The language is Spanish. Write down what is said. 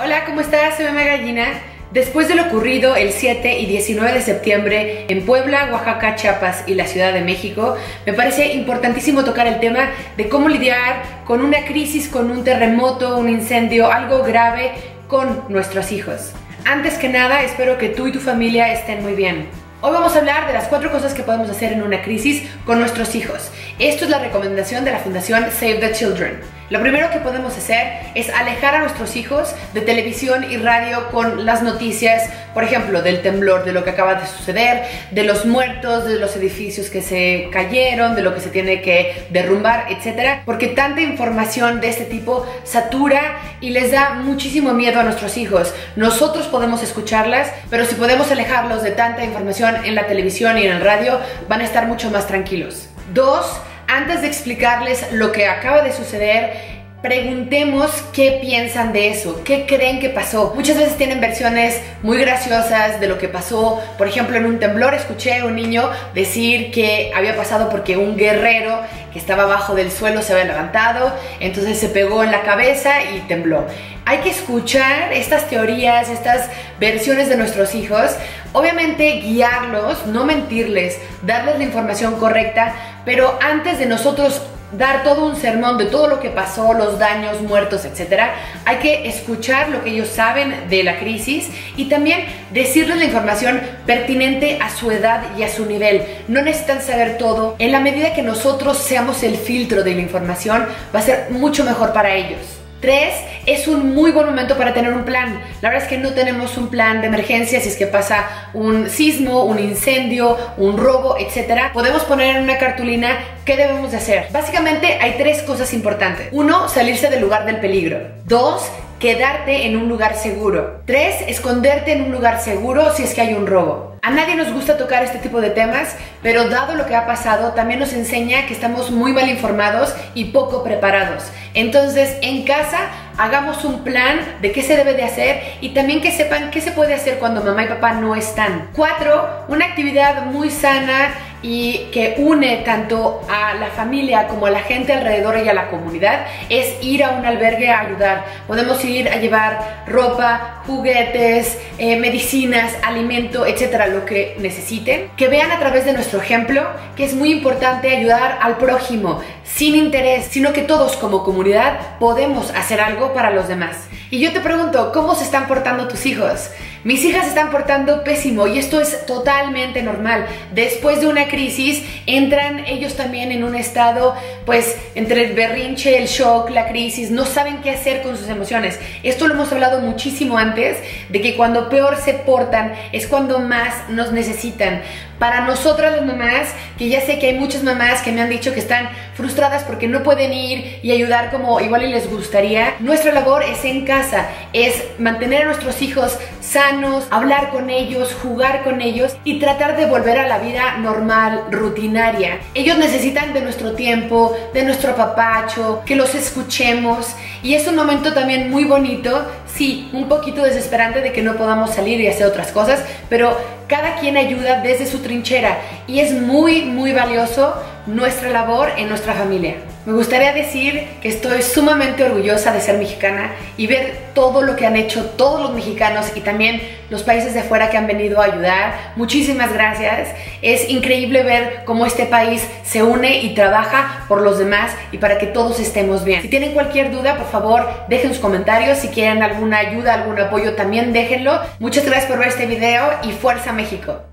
Hola, ¿cómo estás? Soy Mamá Gallina. Después de lo ocurrido el 7 y 19 de septiembre en Puebla, Oaxaca, Chiapas y la Ciudad de México, me parece importantísimo tocar el tema de cómo lidiar con una crisis, con un terremoto, un incendio, algo grave con nuestros hijos. Antes que nada, espero que tú y tu familia estén muy bien. Hoy vamos a hablar de las 4 cosas que podemos hacer en una crisis con nuestros hijos. Esto es la recomendación de la Fundación Save the Children. Lo primero que podemos hacer es alejar a nuestros hijos de televisión y radio con las noticias, por ejemplo, del temblor, de lo que acaba de suceder, de los muertos, de los edificios que se cayeron, de lo que se tiene que derrumbar, etc. Porque tanta información de este tipo satura y les da muchísimo miedo a nuestros hijos. Nosotros podemos escucharlas, pero si podemos alejarlos de tanta información en la televisión y en el radio, van a estar mucho más tranquilos. 2. Antes de explicarles lo que acaba de suceder, preguntemos qué piensan de eso, qué creen que pasó. Muchas veces tienen versiones muy graciosas de lo que pasó. Por ejemplo, en un temblor escuché a un niño decir que había pasado porque un guerrero que estaba abajo del suelo se había levantado, entonces se pegó en la cabeza y tembló. Hay que escuchar estas teorías, estas versiones de nuestros hijos, obviamente guiarlos, no mentirles, darles la información correcta, pero antes de nosotros dar todo un sermón de todo lo que pasó, los daños, muertos, etcétera, hay que escuchar lo que ellos saben de la crisis y también decirles la información pertinente a su edad y a su nivel. No necesitan saber todo. En la medida que nosotros seamos el filtro de la información, va a ser mucho mejor para ellos. 3. Es un muy buen momento para tener un plan. La verdad es que no tenemos un plan de emergencia si es que pasa un sismo, un incendio, un robo, etc. Podemos poner en una cartulina qué debemos de hacer. Básicamente hay 3 cosas importantes. 1. Salirse del lugar del peligro. 2. Quedarte en un lugar seguro. 3. Esconderte en un lugar seguro si es que hay un robo. A nadie nos gusta tocar este tipo de temas, pero dado lo que ha pasado, también nos enseña que estamos muy mal informados y poco preparados. Entonces, en casa, hagamos un plan de qué se debe de hacer y también que sepan qué se puede hacer cuando mamá y papá no están. 4. Una actividad muy sana y que une tanto a la familia como a la gente alrededor y a la comunidad es ir a un albergue a ayudar. Podemos ir a llevar ropa, juguetes, medicinas, alimento, etcétera, lo que necesiten. Que vean a través de nuestro ejemplo que es muy importante ayudar al prójimo sin interés, sino que todos como comunidad podemos hacer algo para los demás. Y yo te pregunto, ¿cómo se están portando tus hijos? Mis hijas se están portando pésimo y esto es totalmente normal. Después de una crisis entran ellos también en un estado, pues, entre el berrinche, el shock, la crisis, no saben qué hacer con sus emociones. Esto lo hemos hablado muchísimo antes, de que cuando peor se portan es cuando más nos necesitan. Para nosotras las mamás, que ya sé que hay muchas mamás que me han dicho que están frustradas porque no pueden ir y ayudar como igual y les gustaría, nuestra labor es en casa, es mantener a nuestros hijos sanos, hablar con ellos, jugar con ellos y tratar de volver a la vida normal, rutinaria. Ellos necesitan de nuestro tiempo, de nuestro apapacho, que los escuchemos, y es un momento también muy bonito, sí, un poquito desesperante de que no podamos salir y hacer otras cosas, pero cada quien ayuda desde su trinchera y es muy, muy valioso nuestra labor en nuestra familia. Me gustaría decir que estoy sumamente orgullosa de ser mexicana y ver todo lo que han hecho todos los mexicanos y también los países de afuera que han venido a ayudar. Muchísimas gracias. Es increíble ver cómo este país se une y trabaja por los demás y para que todos estemos bien. Si tienen cualquier duda, por favor, dejen sus comentarios. Si quieren alguna ayuda, algún apoyo, también déjenlo. Muchas gracias por ver este video y ¡Fuerza México!